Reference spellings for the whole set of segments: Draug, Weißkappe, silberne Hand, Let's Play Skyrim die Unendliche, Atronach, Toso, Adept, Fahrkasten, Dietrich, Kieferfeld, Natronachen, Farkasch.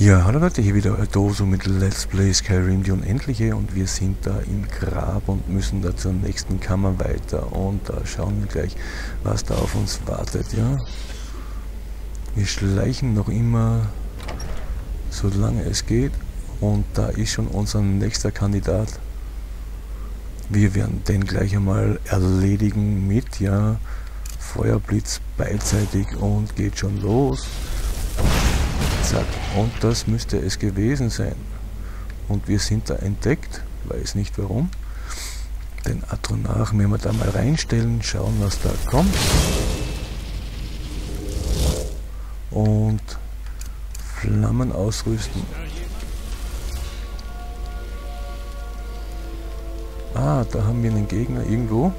Ja, hallo Leute, hier wieder Toso mit Let's Play Skyrim die Unendliche und wir sind da im Grab und müssen da zur nächsten Kammer weiter und da schauen wir gleich, was da auf uns wartet, ja. Wir schleichen noch immer, solange es geht, und da ist schon unser nächster Kandidat. Wir werden den gleich einmal erledigen mit, ja, Feuerblitz beidseitig und geht schon los. Zack. Und das müsste es gewesen sein. Und wir sind da entdeckt, weiß nicht warum. Den Atronach werden wir da mal reinstellen, schauen, was da kommt. Und Flammen ausrüsten. Ah, da haben wir einen Gegner irgendwo.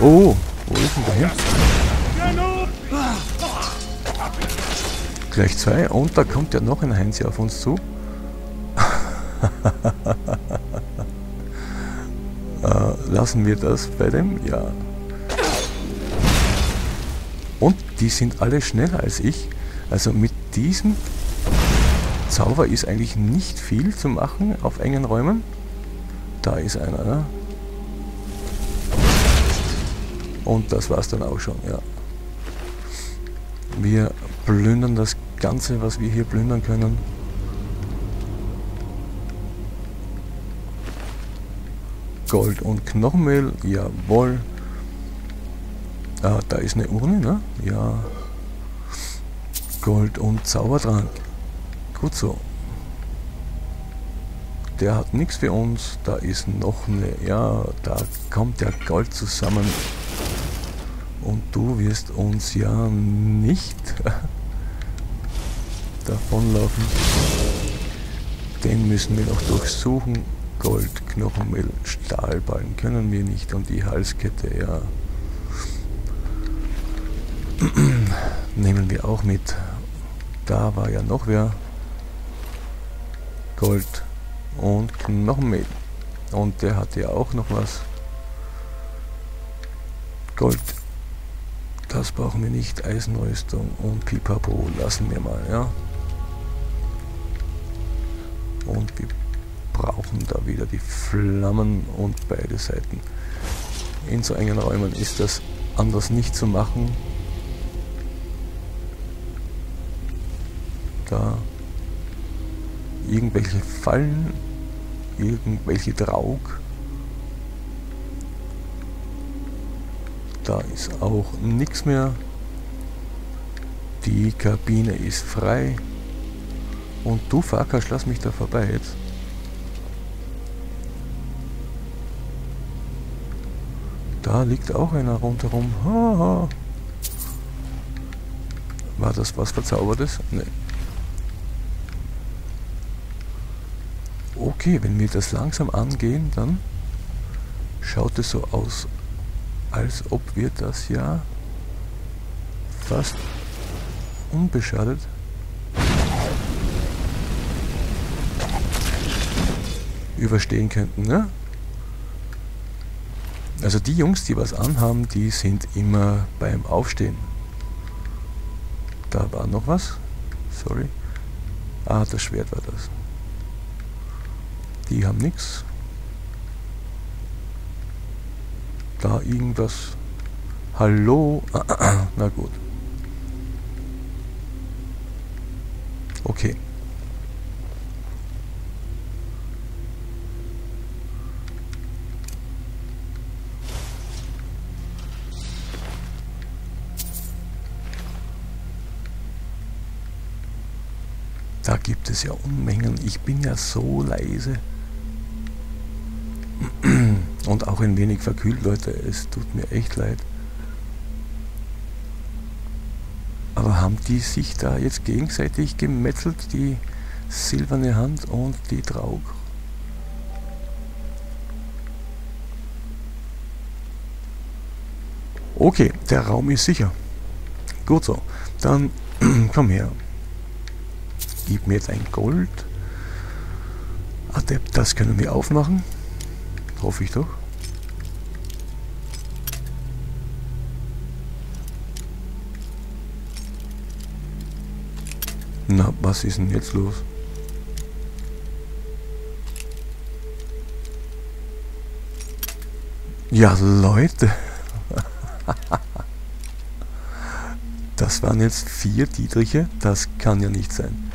Oh, wo ist denn der hin? Gleich zwei und da kommt ja noch ein Heinz auf uns zu. Lassen wir das bei dem? Ja. Und die sind alle schneller als ich. Also mit diesem Zauber ist eigentlich nicht viel zu machen auf engen Räumen. Da ist einer, ne? Und das war's dann auch schon, ja. Wir plündern das Ganze, was wir hier plündern können. Gold und Knochenmehl, jawohl. Ah, da ist eine Urne, ne? Ja. Gold und Zaubertrank. Gut so. Der hat nichts für uns. Da ist noch eine. Ja, da kommt ja Gold zusammen. Und du wirst uns ja nicht davonlaufen. Den müssen wir noch durchsuchen. Gold, Knochenmehl, Stahlballen können wir nicht. Und die Halskette, ja. Nehmen wir auch mit. Da war ja noch wer. Gold und Knochenmehl. Und der hatte ja auch noch was. Gold. Das brauchen wir nicht, Eisenrüstung und Pipapo lassen wir mal, ja. Und wir brauchen da wieder die Flammen und beide Seiten. In so engen Räumen ist das anders nicht zu machen. Da irgendwelche Fallen, irgendwelche Draug. Da ist auch nichts mehr. Die Kabine ist frei. Und du, Farkasch, lass mich da vorbei jetzt. Da liegt auch einer rundherum. Ha, ha. War das was Verzaubertes? Nee. Okay, wenn wir das langsam angehen, dann schaut es so aus, als ob wir das ja fast unbeschadet überstehen könnten, ne? Also die Jungs, die was anhaben, die sind immer beim Aufstehen. Da war noch was? Sorry. Ah, das Schwert war das. Die haben nichts. Da irgendwas. Hallo? Na gut. Okay. Da gibt es ja Unmengen. Ich bin ja so leise. Und auch ein wenig verkühlt, Leute, es tut mir echt leid. Aber haben die sich da jetzt gegenseitig gemetzelt, die silberne Hand und die Draug? Okay, der Raum ist sicher. Gut so, dann komm her. Gib mir jetzt ein Gold. Adept, das können wir aufmachen. Hoffe ich doch. Na, was ist denn jetzt los? Ja, Leute. Das waren jetzt 4 Dietriche. Das kann ja nicht sein.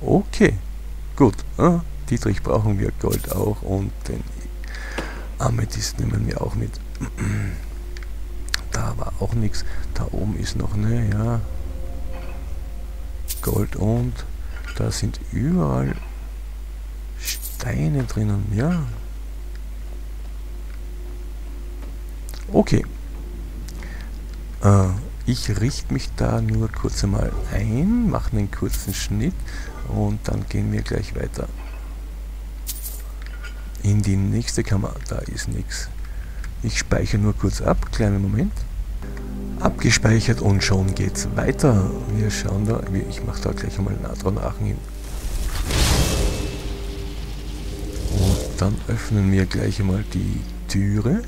Okay. Gut. Dietrich brauchen wir, Gold auch. Und den Amethyst nehmen wir auch mit. Da war auch nichts. Da oben ist noch eine, ja. Gold und da sind überall Steine drinnen, ja. Okay. Ich richte mich da nur kurz einmal ein, mache einen kurzen Schnitt und dann gehen wir gleich weiter. In die nächste Kammer, da ist nichts. Ich speichere nur kurz ab, kleinen Moment. Abgespeichert und schon geht's weiter. Wir schauen da, ich mache da gleich einmal Natronachen hin. Und dann öffnen wir gleich einmal die Türe.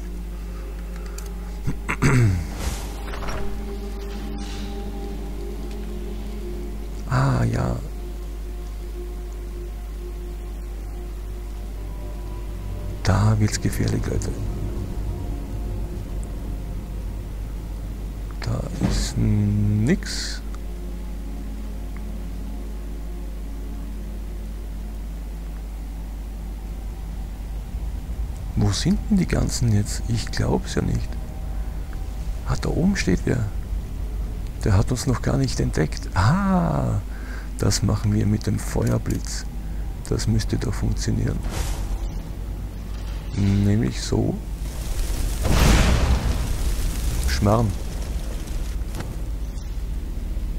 Ah ja. Da wird's gefährlich, Leute. Da ist nix. Wo sind denn die ganzen jetzt? Ich glaub's ja nicht. Ah, da oben steht wer. Der hat uns noch gar nicht entdeckt. Ah, das machen wir mit dem Feuerblitz. Das müsste doch funktionieren. Nämlich so. Schmarrn.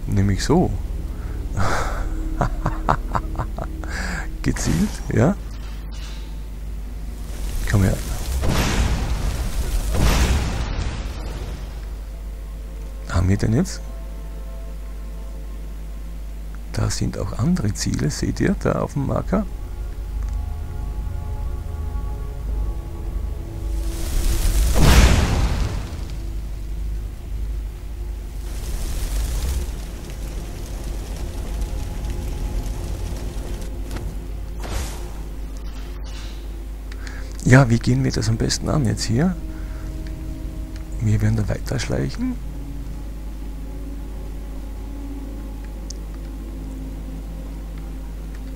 Nämlich so. Gezielt, ja? Komm her. Haben wir denn jetzt? Da sind auch andere Ziele, seht ihr, da auf dem Marker? Ja, wie gehen wir das am besten an jetzt hier? Wir werden da weiterschleichen.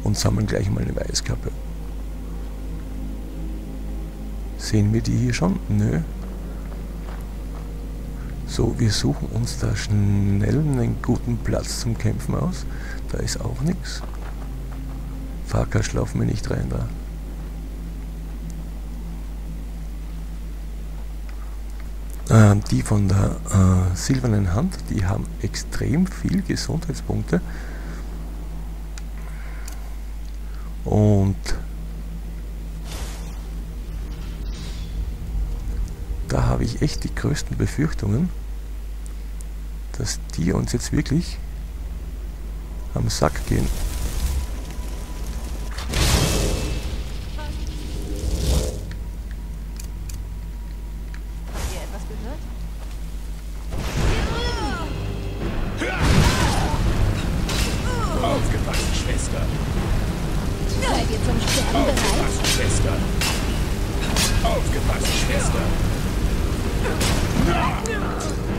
Und sammeln gleich mal eine Weißkappe. Sehen wir die hier schon? Nö. So, wir suchen uns da schnell einen guten Platz zum Kämpfen aus. Da ist auch nichts. Farkasch, laufen wir nicht rein da. Die von der silbernen Hand, die haben extrem viel Gesundheitspunkte. Und da habe ich echt die größten Befürchtungen, dass die uns jetzt wirklich am Sack gehen.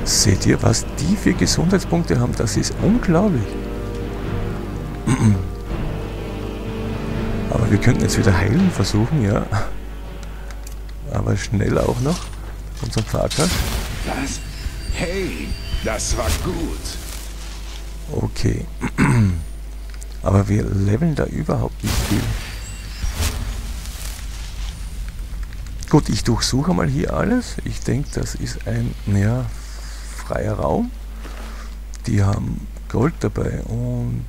Seht ihr, was die für Gesundheitspunkte haben? Das ist unglaublich. Aber wir könnten jetzt wieder heilen versuchen, ja. Aber schnell auch noch. Unser Vater. Was? Hey, das war gut. Okay. Aber wir leveln da überhaupt nicht viel. Gut, ich durchsuche mal hier alles. Ich denke, das ist ein, ja, freier Raum. Die haben Gold dabei und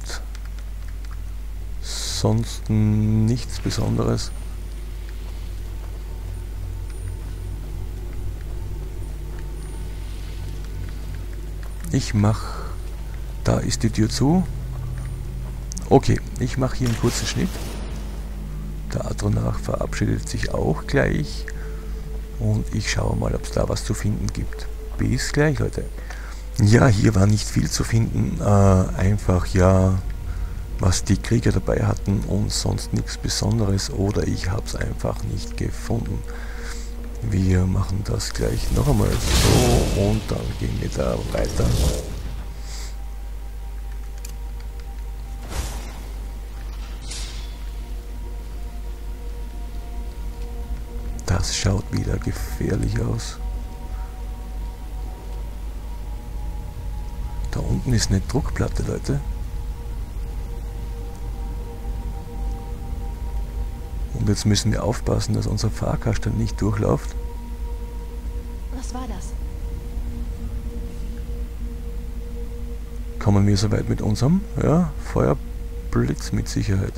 sonst nichts Besonderes. Ich mache, da ist die Tür zu. Okay, ich mache hier einen kurzen Schnitt. Der Atronach verabschiedet sich auch gleich. Und ich schaue mal, ob es da was zu finden gibt. Bis gleich, Leute. Ja, hier war nicht viel zu finden. Einfach, ja, was die Krieger dabei hatten und sonst nichts Besonderes. Oder ich habe es einfach nicht gefunden. Wir machen das gleich noch einmal so und dann gehen wir da weiter. Das schaut wieder gefährlich aus. Da unten ist eine Druckplatte, Leute. Und jetzt müssen wir aufpassen, dass unser Fahrkasten nicht durchläuft. Was war das? Kommen wir soweit mit unserem? Ja, Feuerblitz mit Sicherheit.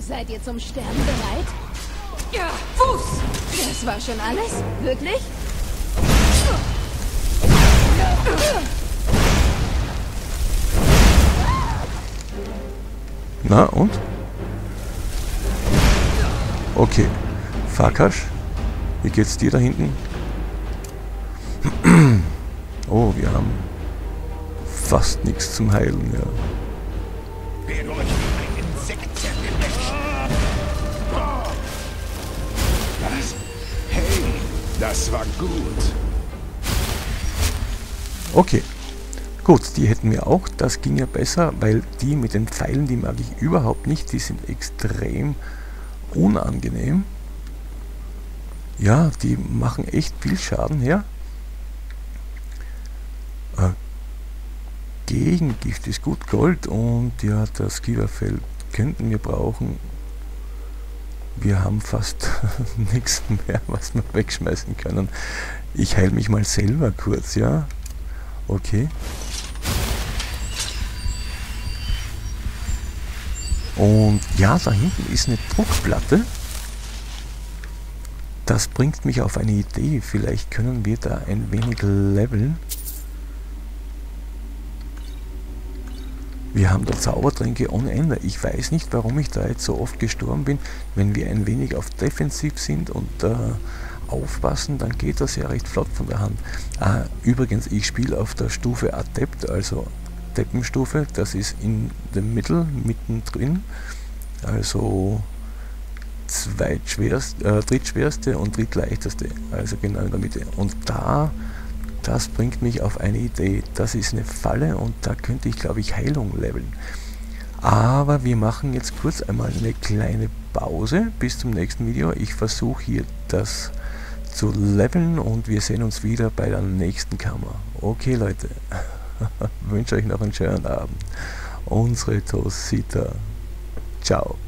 Seid ihr zum Sterben bereit? Ja, Fuß! Das war schon alles? Wirklich? Na und? Okay. Farkasch, wie geht's dir da hinten? Oh, wir haben fast nichts zum Heilen, ja. Was? Hey, das war gut. Okay, gut, die hätten wir auch, das ging ja besser, weil die mit den Pfeilen, die mag ich überhaupt nicht, die sind extrem unangenehm. Ja, die machen echt viel Schaden her. Gegengift ist gut, Gold und ja, das Kieferfeld könnten wir brauchen. Wir haben fast nichts mehr, was wir wegschmeißen können. Ich heile mich mal selber kurz, ja. Okay. Und ja, da hinten ist eine Druckplatte. Das bringt mich auf eine Idee. Vielleicht können wir da ein wenig leveln. Wir haben da Zaubertränke ohne Ende. Ich weiß nicht, warum ich da jetzt so oft gestorben bin. Wenn wir ein wenig auf defensiv sind und aufpassen, dann geht das ja recht flott von der Hand. Ah, übrigens, ich spiele auf der Stufe Adept, also Deppenstufe, das ist in dem Mittel, mittendrin, also drittschwerste und drittleichteste, also genau in der Mitte. Und das bringt mich auf eine Idee, das ist eine Falle und da könnte ich, glaube ich, Heilung leveln. Aber wir machen jetzt kurz einmal eine kleine Pause bis zum nächsten Video. Ich versuche hier das zu leveln und wir sehen uns wieder bei der nächsten Kammer. Okay, Leute, wünsche euch noch einen schönen Abend. Unsere Tosita. Ciao.